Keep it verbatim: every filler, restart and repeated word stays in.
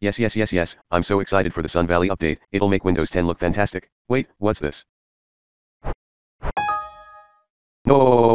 Yes yes yes yes, I'm so excited for the Sun Valley update, it'll make Windows ten look fantastic. Wait, what's this? No!